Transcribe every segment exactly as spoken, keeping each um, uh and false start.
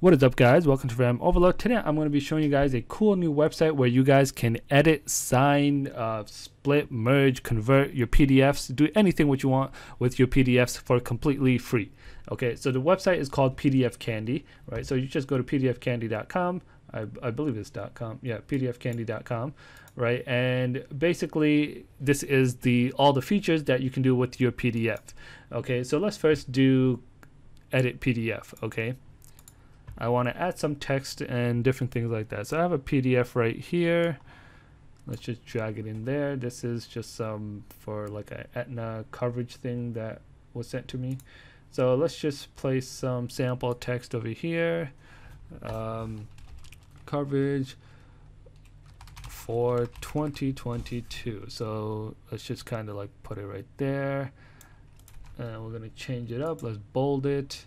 What is up, guys? Welcome to RAM Overload. Today I'm going to be showing you guys a cool new website where you guys can edit, sign, uh, split, merge, convert your P D Fs, do anything what you want with your P D Fs for completely free. Okay, so the website is called P D F Candy, right? So you just go to P D F candy dot com. I, I believe it's .com, yeah, P D F candy dot com, right? And basically, this is the all the features that you can do with your P D F. Okay, so let's first do edit P D F. Okay, I want to add some text and different things like that. So I have a P D F right here. Let's just drag it in there. This is just some um, for like an Aetna coverage thing that was sent to me. So let's just place some sample text over here. Um, coverage for twenty twenty-two. So let's just kind of like put it right there. And we're gonna change it up. Let's bold it.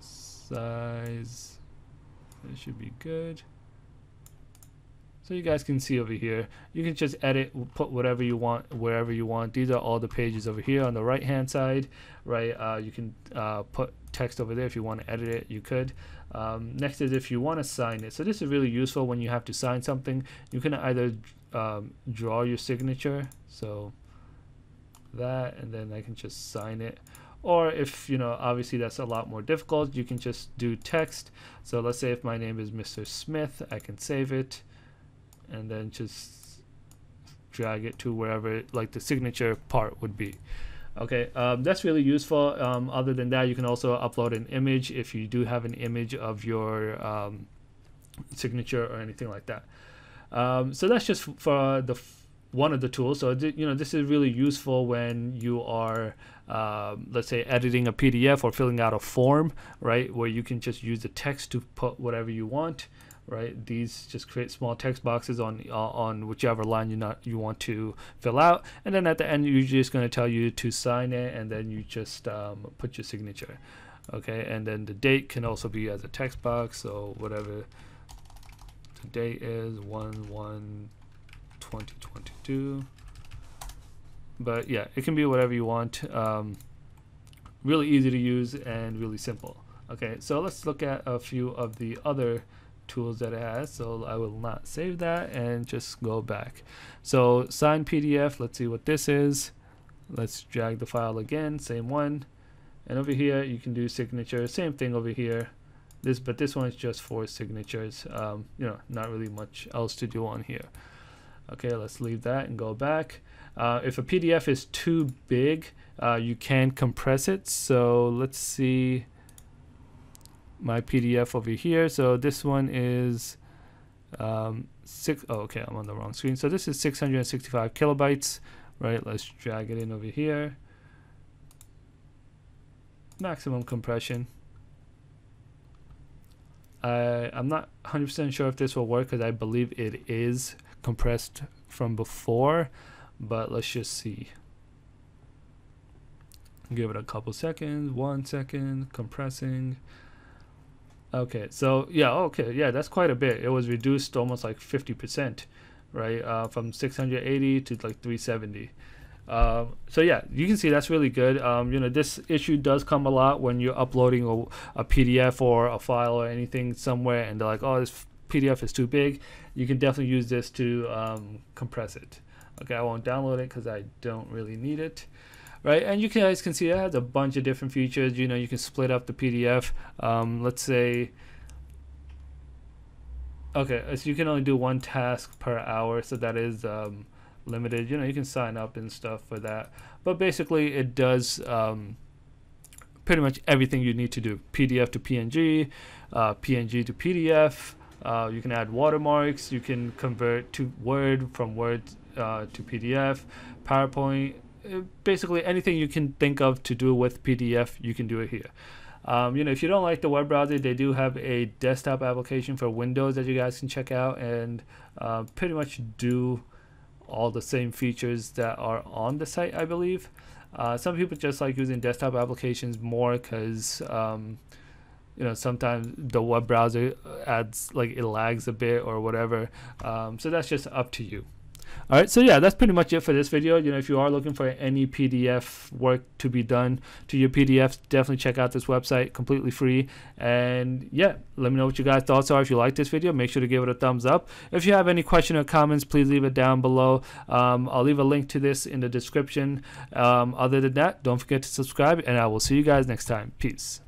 Size, it should be good. So you guys can see over here, you can just edit, put whatever you want wherever you want. These are all the pages over here on the right hand side, right? Uh, you can uh, put text over there if you want to edit it, you could. Um, next is if you want to sign it. So this is really useful when you have to sign something. You can either um, draw your signature, so that, and then I can just sign it. Or if, you know, obviously that's a lot more difficult, you can just do text. So let's say if my name is Mister Smith, I can save it and then just drag it to wherever like the signature part would be. Okay, um, that's really useful. Um, other than that, you can also upload an image if you do have an image of your um, signature or anything like that. Um, so that's just for the one of the tools. So you know, this is really useful when you are um, let's say editing a P D F or filling out a form, right, where you can just use the text to put whatever you want, right? These just create small text boxes on uh, on whichever line you not you want to fill out, and then at the end you're just going to tell you to sign it, and then you just um, put your signature. Okay, and then the date can also be as a text box, so whatever the date is, one one twenty twenty-two, but yeah, it can be whatever you want. Um, really easy to use and really simple. Okay, so let's look at a few of the other tools that it has. So I will not save that and just go back. So sign P D F, let's see what this is. Let's drag the file again, same one, and over here you can do signature, same thing over here. This, but this one is just for signatures. Um, you know, not really much else to do on here. Okay, let's leave that and go back. Uh, if a P D F is too big, uh, you can compress it. So let's see my P D F over here. So this one is um, six. Oh, okay, I'm on the wrong screen. So this is six hundred sixty-five kilobytes, right? Let's drag it in over here. Maximum compression. I, I'm not one hundred percent sure if this will work because I believe it is compressed from before, but let's just see. Give it a couple seconds. One second. Compressing. Okay, so yeah, okay, yeah, that's quite a bit. It was reduced almost like fifty percent, right? Uh, from six hundred eighty to like three seventy. Um, so yeah, you can see that's really good. Um, you know, this issue does come a lot when you're uploading a, a P D F or a file or anything somewhere, and they're like, oh, this P D F is too big. You can definitely use this to um, compress it. Okay, I won't download it because I don't really need it, right? And you guys can see it has a bunch of different features. You know, you can split up the P D F. Um, let's say, okay, so you can only do one task per hour, so that is um, limited. You know, you can sign up and stuff for that, but basically it does um, pretty much everything you need to do. P D F to P N G, uh, P N G to P D F. Uh, you can add watermarks, you can convert to Word, from Word uh, to P D F, PowerPoint, basically anything you can think of to do with P D F, you can do it here. Um, you know, if you don't like the web browser, they do have a desktop application for Windows that you guys can check out, and uh, pretty much do all the same features that are on the site, I believe. Uh, some people just like using desktop applications more because um, you know, sometimes the web browser adds, like, it lags a bit or whatever. Um, so that's just up to you. All right, so yeah, that's pretty much it for this video. You know, if you are looking for any P D F work to be done to your P D Fs, definitely check out this website, completely free. And yeah, let me know what you guys' thoughts are. If you like this video, make sure to give it a thumbs up. If you have any question or comments, please leave it down below. Um, I'll leave a link to this in the description. Um, other than that, don't forget to subscribe, and I will see you guys next time. Peace.